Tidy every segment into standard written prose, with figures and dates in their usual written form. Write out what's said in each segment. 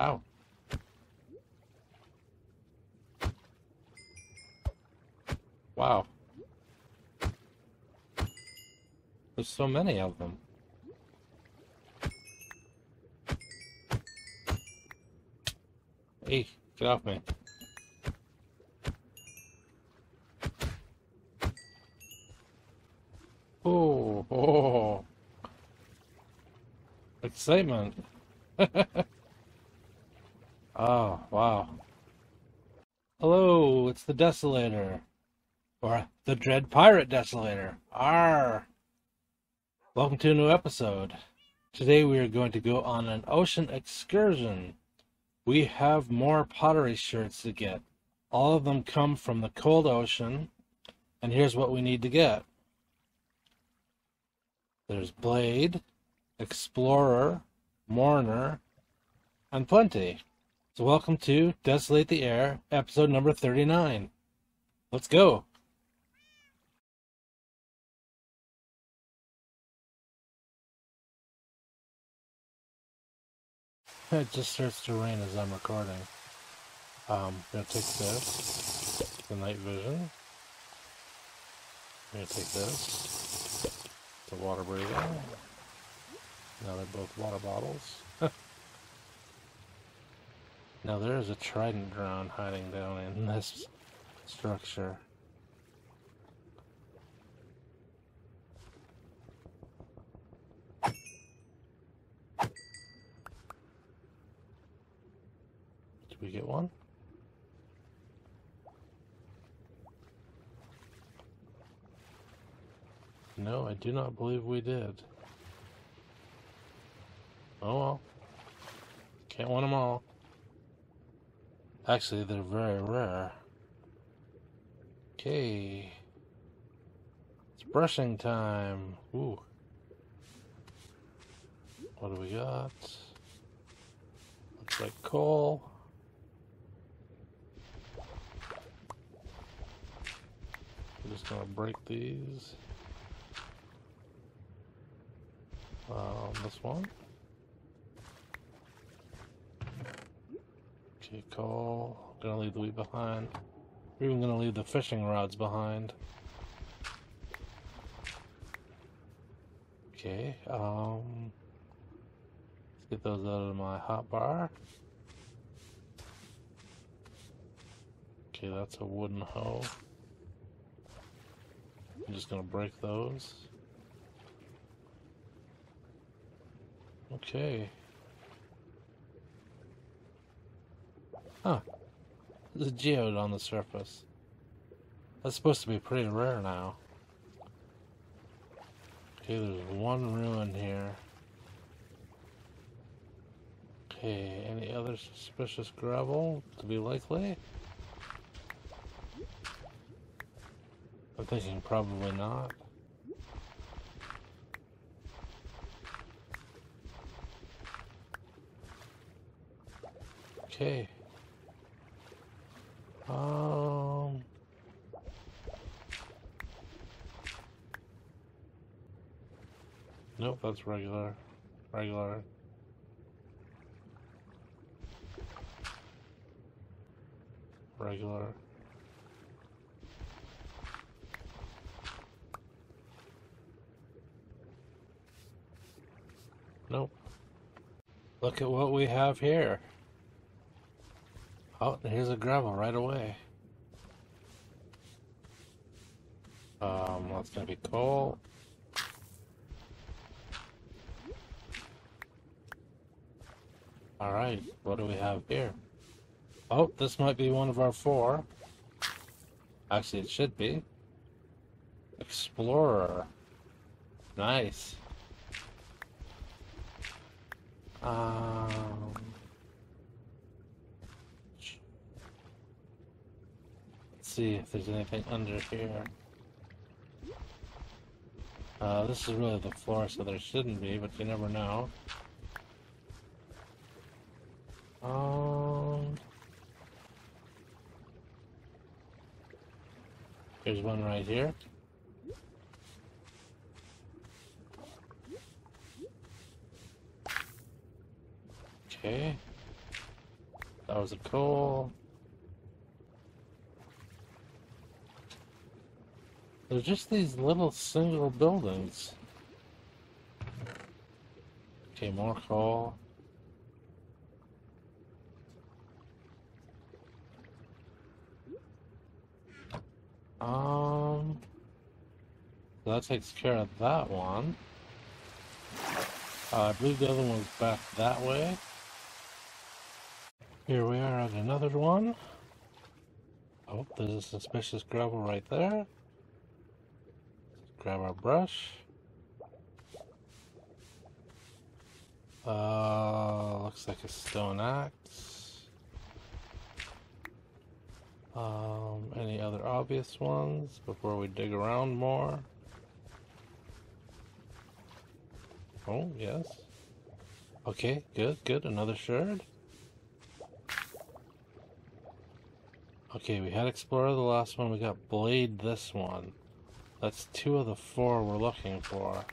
Ow. Wow. There's so many of them. Hey, get off me. Oh, oh. Excitement. Oh, wow. Hello, it's the Desolator. Or the Dread Pirate Desolator. Arr! Welcome to a new episode. Today we are going to go on an ocean excursion. We have more pottery sherds to get. All of them come from the cold ocean. And here's what we need to get. There's Blade, Explorer, Mourner, and plenty. So welcome to Desolate the Air, episode number 39. Let's go. It just starts to rain as I'm recording. I'm gonna take this, the night vision. I'm gonna take this, the water breather. Now they're both water bottles. Now there is a trident drown hiding down in this structure. We get one. No, I do not believe we did. Oh well. Can't win them all. Actually, they're very rare. Okay. It's brushing time. Ooh. What do we got? Looks like coal. I'm just gonna break these. This one. Okay, coal. I'm gonna leave the wheat behind. We're even gonna leave the fishing rods behind. Okay, let's get those out of my hot bar. Okay, that's a wooden hoe. I'm just gonna break those. Okay. Huh. There's a geode on the surface. That's supposed to be pretty rare now. Okay, there's one ruin here. Okay, any other suspicious gravel to be likely? I'm thinking probably not. Okay. Nope, that's regular. Regular. Regular. Nope. Look at what we have here. Oh, here's a gravel right away. That's gonna be coal. Alright, what do we have here? Oh, this might be one of our four. Actually, it should be. Explorer. Nice. Let's see if there's anything under here. This is really the floor, so there shouldn't be, but you never know. Here's one right here. Okay, That was a coal. They're just these little single buildings. Okay, more coal. So that takes care of that one. I believe the other one was back that way. Here we are at another one. Oh, there's a suspicious gravel right there. Grab our brush. Looks like a stone axe. Any other obvious ones before we dig around more? Oh, yes. Okay, good, good. Another shard. Okay, we had Explorer the last one. We got Blade this one. That's two of the four we're looking for.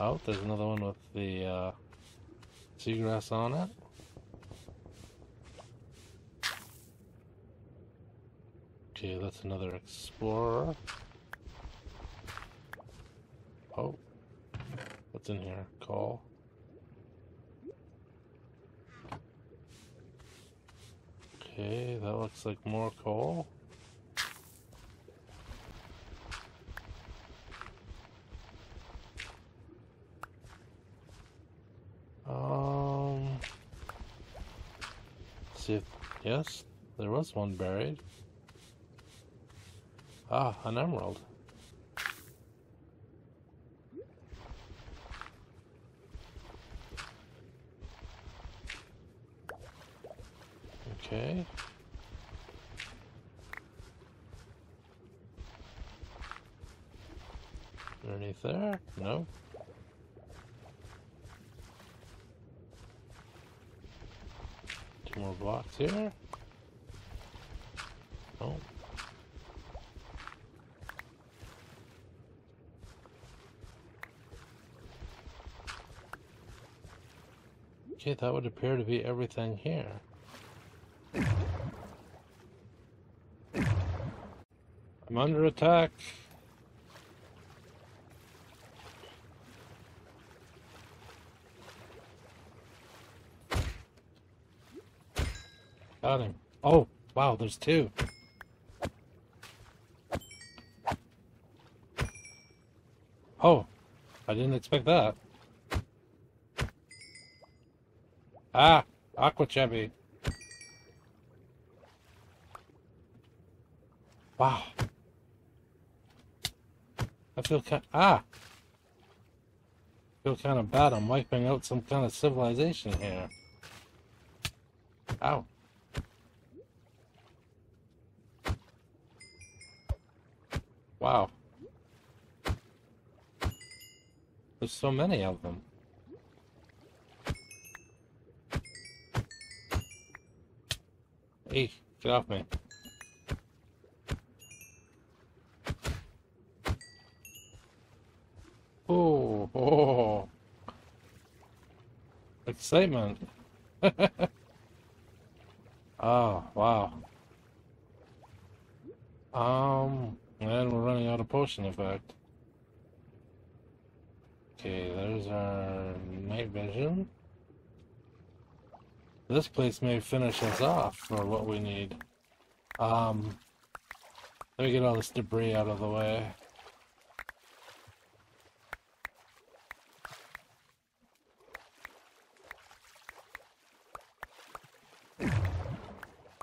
Oh, there's another one with the seagrass on it. Okay, that's another Explorer. Oh, what's in here? Coal. Okay, that looks like more coal. See if, yes, there was one buried. Ah, an emerald. Okay. Underneath there? No. Two more blocks here. Oh. Okay, that would appear to be everything here. I'm under attack. Got him. Oh, wow, there's two. Oh, I didn't expect that. Ah, Aqua Chubby. Wow. I feel kind of bad. I'm wiping out some kind of civilization here. Ow. Wow. There's so many of them. Hey, get off me. Oh, oh. Excitement. Oh, wow. And we're running out of potion, in fact. Okay, there's our night vision. This place may finish us off for what we need. Let me get all this debris out of the way.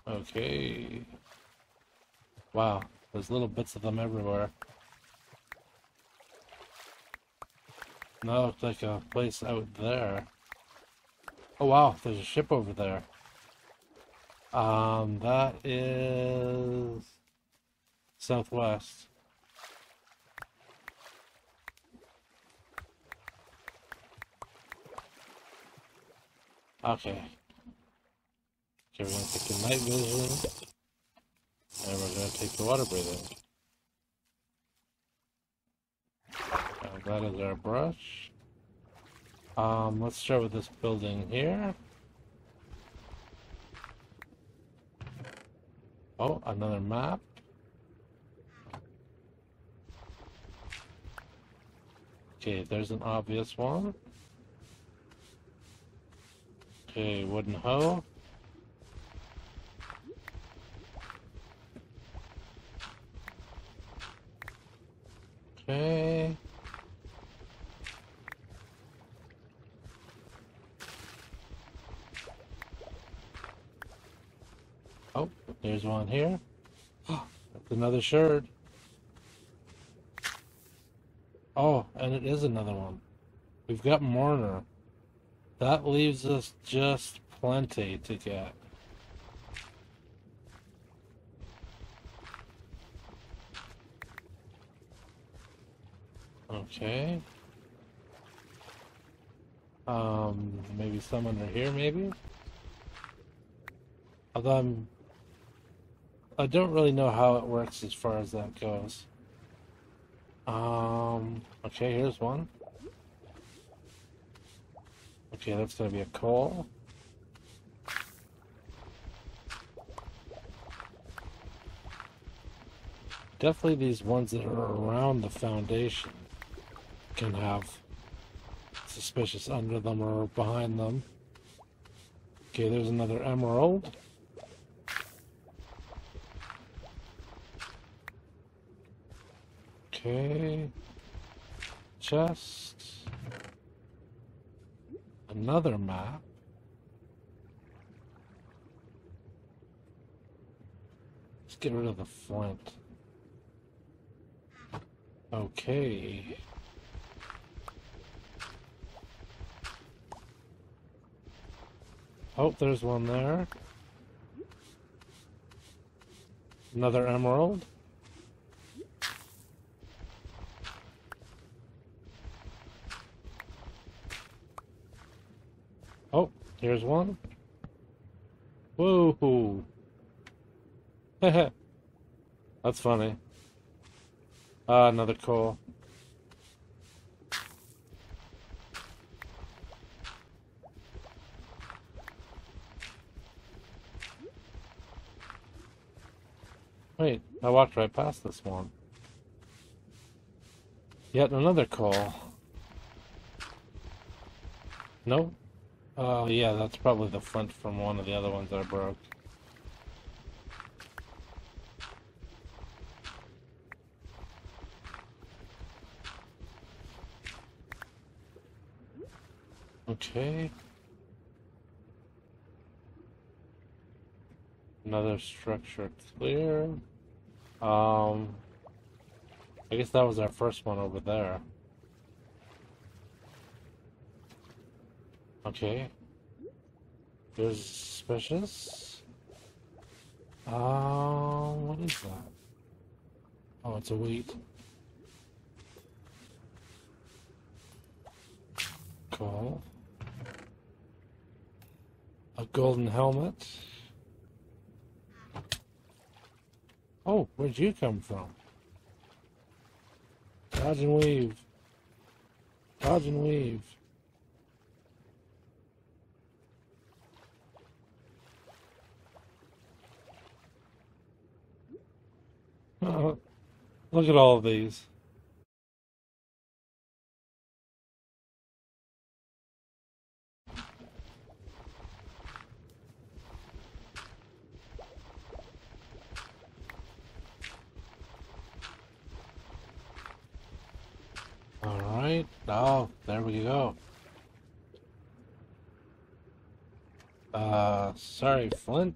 Okay. Wow, there's little bits of them everywhere. That looks like a place out there. Oh wow, there's a ship over there. That is southwest. Okay. Okay, we're gonna take the night vision, and we're gonna take the water breathing. And that is our brush. Let's start with this building here. Oh, another map. Okay, there's an obvious one. Okay, wooden hoe. Okay. Oh, there's one here. That's another sherd. Oh, and it is another one. We've got Mourner. That leaves us just plenty to get. Okay. Maybe some under here, maybe? Although I don't really know how it works as far as that goes. Okay, here's one. Okay, that's gonna be a coal. Definitely these ones that are around the foundation can have suspicious under them or behind them. Okay, there's another emerald. Okay, chest, another map, let's get rid of the flint, okay, oh, there's one there, another emerald. Oh, here's one. Whoa. That's funny. Another coal. Wait, I walked right past this one. Yet another coal. Nope. Oh, yeah, that's probably the flint from one of the other ones I broke. Okay. Another structure clear. I guess that was our first one over there. Okay. There's suspicious. What is that? Oh, it's a wheat. Cool. A golden helmet. Oh, where'd you come from? Dodge and weave. Dodge and weave. Look at all of these. All right. Oh, there we go. Sorry, Flint.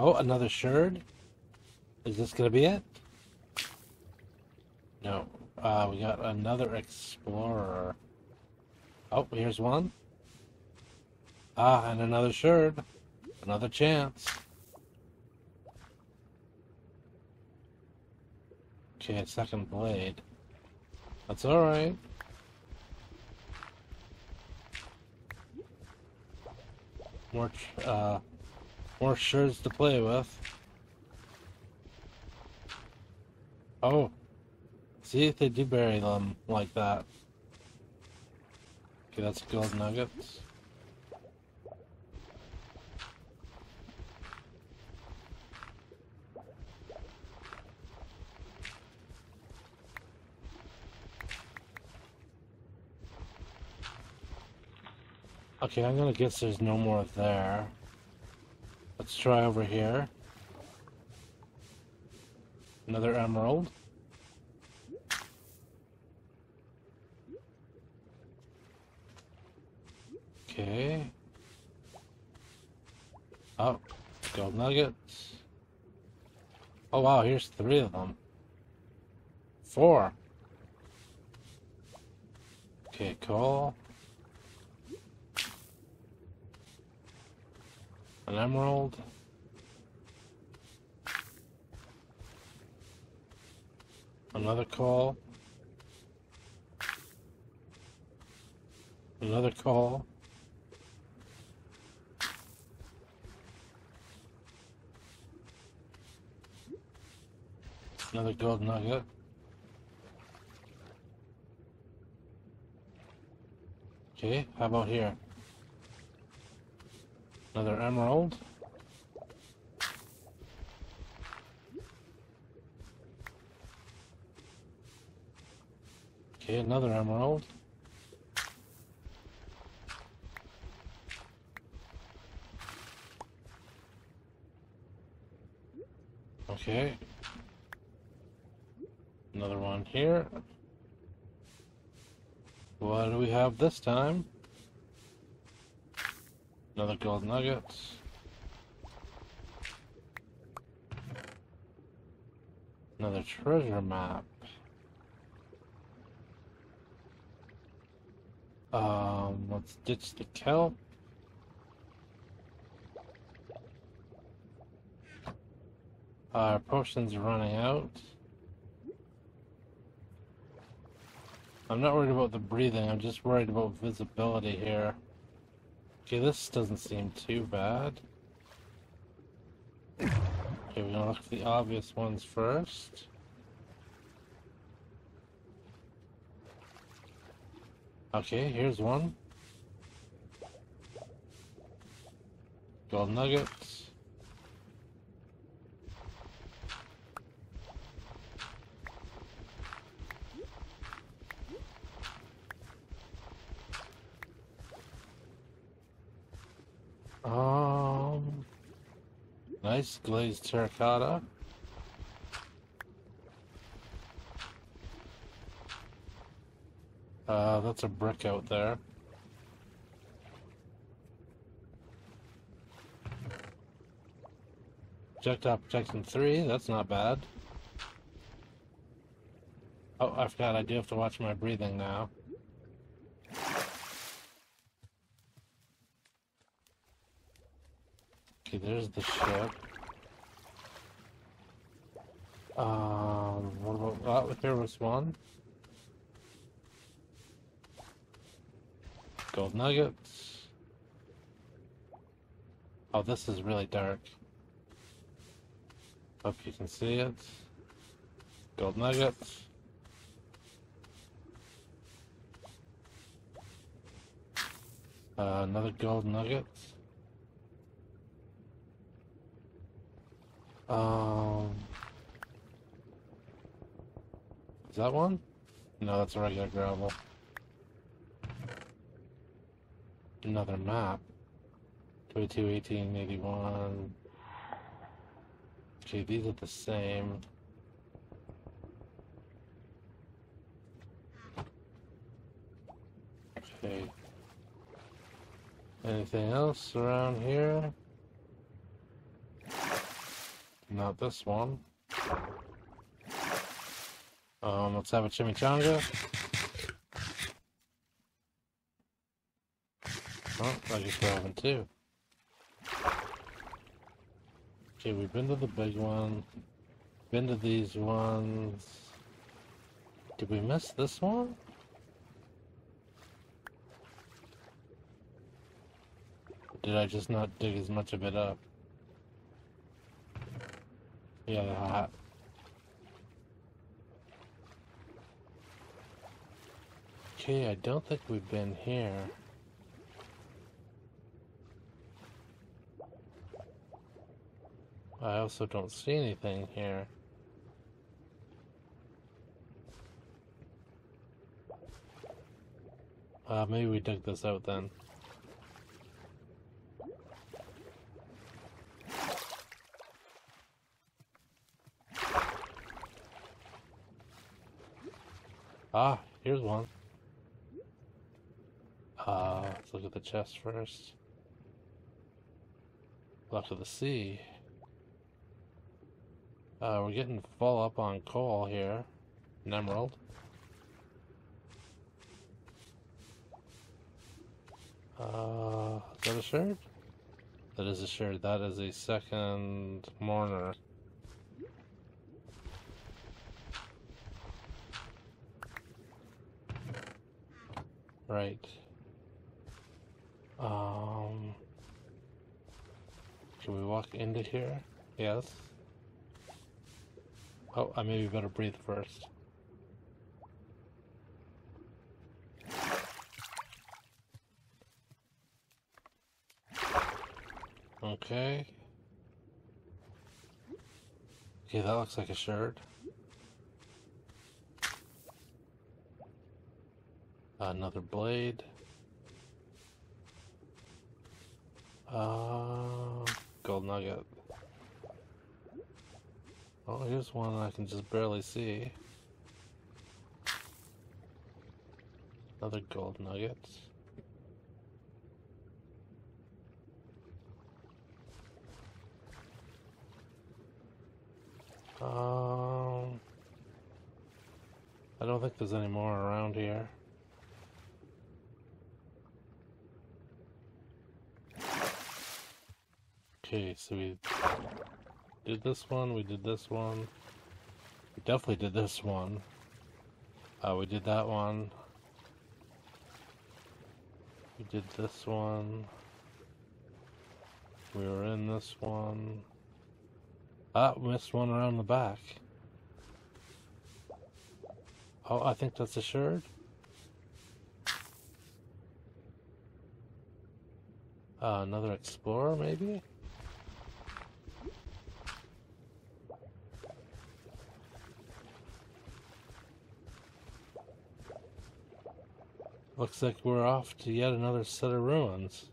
Oh, another sherd. Is this gonna be it? No. We got another explorer. Oh, here's one. Ah, and another sherd. Another chance. Okay, second blade. That's alright. More, more sherds to play with. Oh. See if they do bury them like that. Okay, that's gold nuggets. Okay, I'm gonna guess there's no more there. Let's try over here. Another emerald. Okay. Oh, gold nuggets. Oh wow, here's 3 of them. 4. Okay, coal. An emerald. Another coal. Another coal. Another gold nugget. Okay, how about here? Another emerald. Okay, another emerald. Okay. Another one here. What do we have this time? Another gold nugget. Another treasure map. Let's ditch the kelp. Our potions are running out. I'm not worried about the breathing, I'm just worried about visibility here. Okay, this doesn't seem too bad. Okay, we're gonna look for the obvious ones first. Okay, here's one. Gold nuggets. Nice glazed terracotta. That's a brick out there. Projectile protection 3, that's not bad. Oh, I forgot, I do have to watch my breathing now. Okay, there's the ship. What about that? There was one. Gold nuggets. Oh, this is really dark. Hope you can see it. Gold nuggets. Another gold nugget. Is that one? No, that's a regular gravel. Another map. 22, 18, 81. Okay, these are the same. Okay. Anything else around here? Not this one. Let's have a chimichanga. Oh, I just grabbed one too. Okay, we've been to the big one. Been to these ones. Did we miss this one? Did I just not dig as much of it up? Yeah, they're hot. Okay, I don't think we've been here. I also don't see anything here. Maybe we dug this out then. Here's one. Let's look at the chest first. Left of the sea. We're getting full up on coal here. An emerald. Is that a shard? That is a shard. That is a second mourner. Right. Can we walk into here? Yes. Oh, I maybe better breathe first. Okay. Okay, that looks like a shard. Another blade. Gold nugget. Oh, here's one I can just barely see. Another gold nugget. I don't think there's any more around here. Okay, so we did this one, we did this one. We definitely did this one. We did that one. We did this one. We were in this one. Ah, missed one around the back. Oh, I think that's a shard. Another explorer, maybe? Looks like we're off to yet another set of ruins.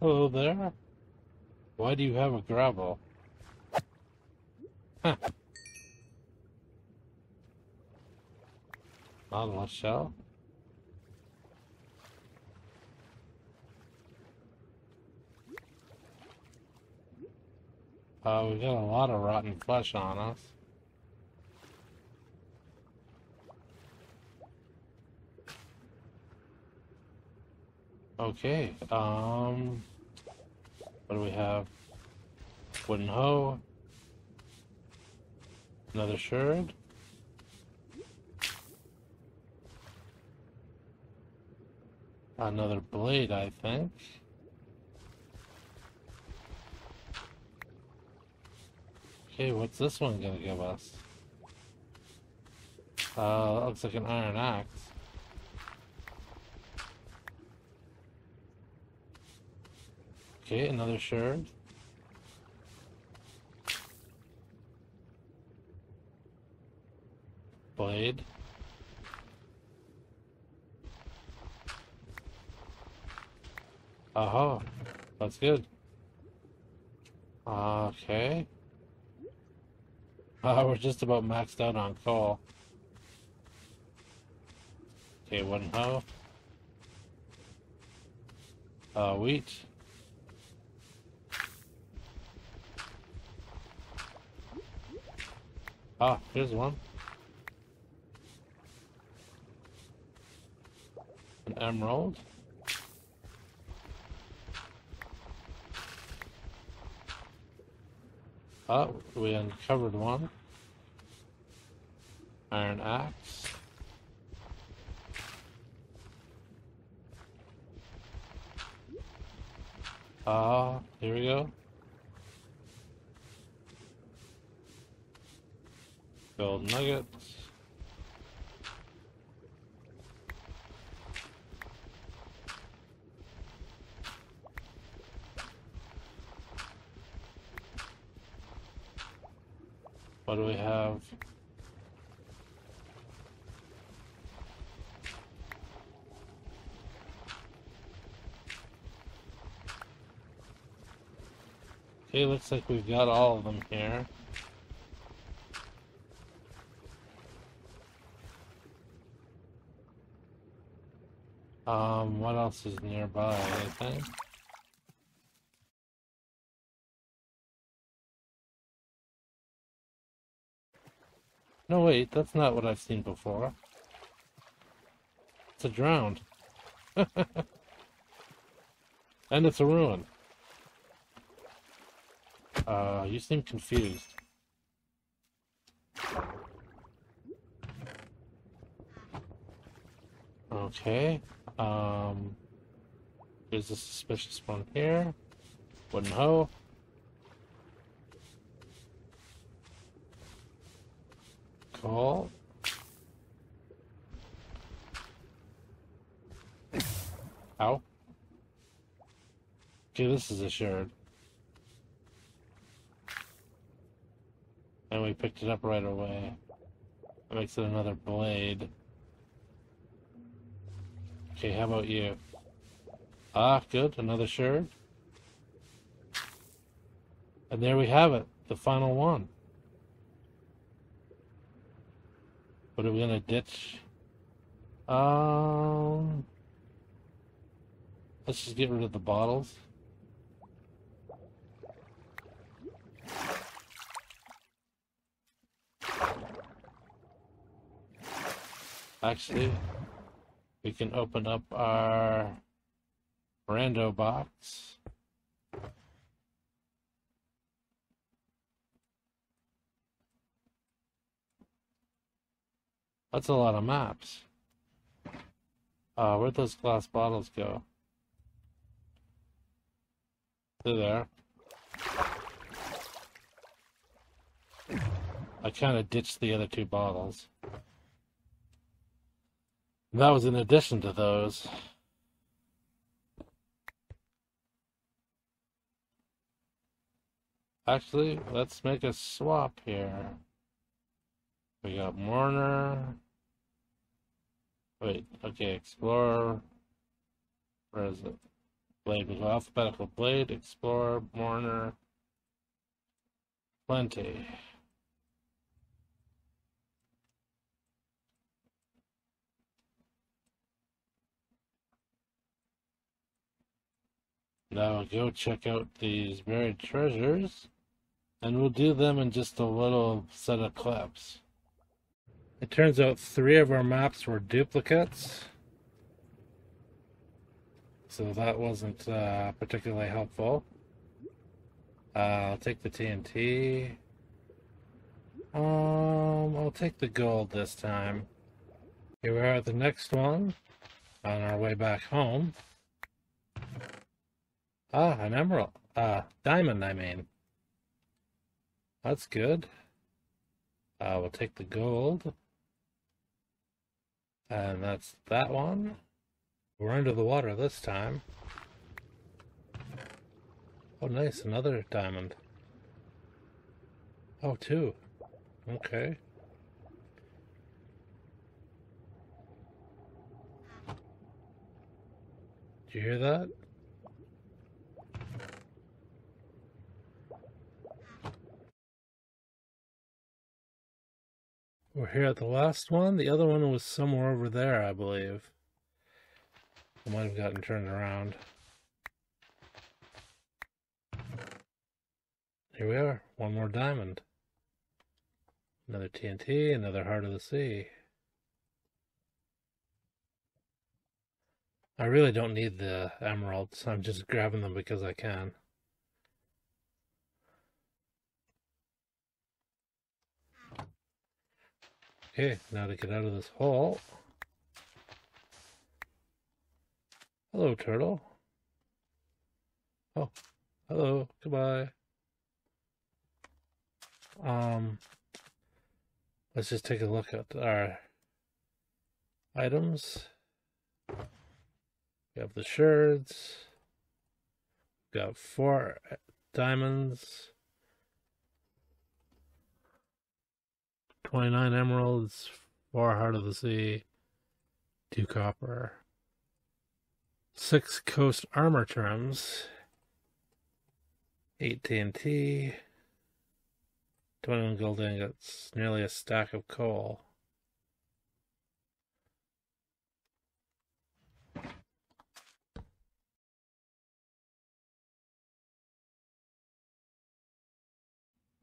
Hello there. Why do you have a gravel? Huh. Not in my shell. We got a lot of rotten flesh on us. Okay, what do we have? Wooden hoe. Another shard. Another blade, I think. Okay, what's this one gonna give us? That looks like an iron axe. Okay, another shard. Blade. Aha, that's good. Okay. We're just about maxed out on coal. Okay, wooden hoe. Wheat. Ah, here's one. An emerald. Ah, we uncovered one. Iron axe. Ah, here we go. Gold nuggets. What do we have? Okay, looks like we've got all of them here. What else is nearby? Anything? No, wait, that's not what I've seen before. It's a drowned. And it's a ruin. You seem confused. Okay, there's a suspicious one here. Wooden hoe. Cool. Ow. Okay, this is a shard. And we picked it up right away. That makes it another blade. Okay, how about you? Ah, good, another shard. And there we have it, the final one. What are we gonna ditch? Let's just get rid of the bottles. Actually, we can open up our Brando box. That's a lot of maps. Where'd those glass bottles go? They're there. I kind of ditched the other two bottles. That was in addition to those. Actually, let's make a swap here. We got Mourner. Wait, okay, Explorer. Where is it? Blade, we go alphabetical. Blade, Explorer, Mourner, Plenty. Now go check out these buried treasures, and we'll do them in just a little set of clips. It turns out 3 of our maps were duplicates, so that wasn't particularly helpful. I'll take the TNT. I'll take the gold this time. Here we are at the next one, on our way back home. Ah, an emerald. Diamond, I mean. That's good. We'll take the gold. And that's that one. We're under the water this time. Oh, nice. Another diamond. Oh, 2. Okay. Did you hear that? We're here at the last one. The other one was somewhere over there, I believe. I might have gotten turned around. Here we are. One more diamond. Another TNT, another Heart of the Sea. I really don't need the emeralds. I'm just grabbing them because I can. Okay, now to get out of this hole. Hello, turtle. Oh, hello, goodbye. Let's just take a look at our items. We have the sherds. We got 4 diamonds. 29 emeralds, 4 Heart of the Sea, 2 copper, 6 coast armor trims, 8 TNT, 21 gold ingots, nearly a stack of coal.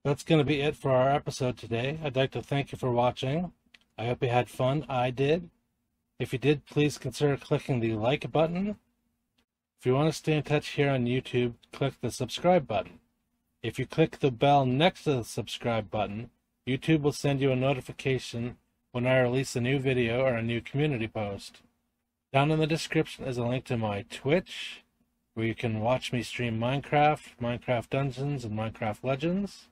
that's going to be it for our episode today. I'd like to thank you for watching. I hope you had fun. I did. If you did, please consider clicking the like button. If you want to stay in touch here on YouTube, click the subscribe button. If you click the bell next to the subscribe button, YouTube will send you a notification when I release a new video or a new community post. Down in the description is a link to my Twitch, where you can watch me stream Minecraft, Minecraft Dungeons, and Minecraft Legends.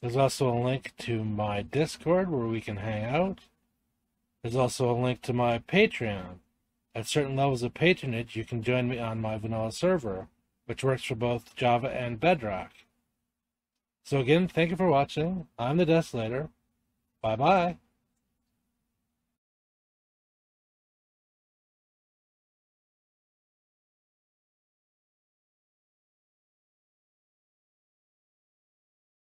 There's also a link to my Discord, where we can hang out. There's also a link to my Patreon. At certain levels of patronage, you can join me on my vanilla server, which works for both Java and Bedrock. So again, thank you for watching. I'm the Desolator. Bye-bye.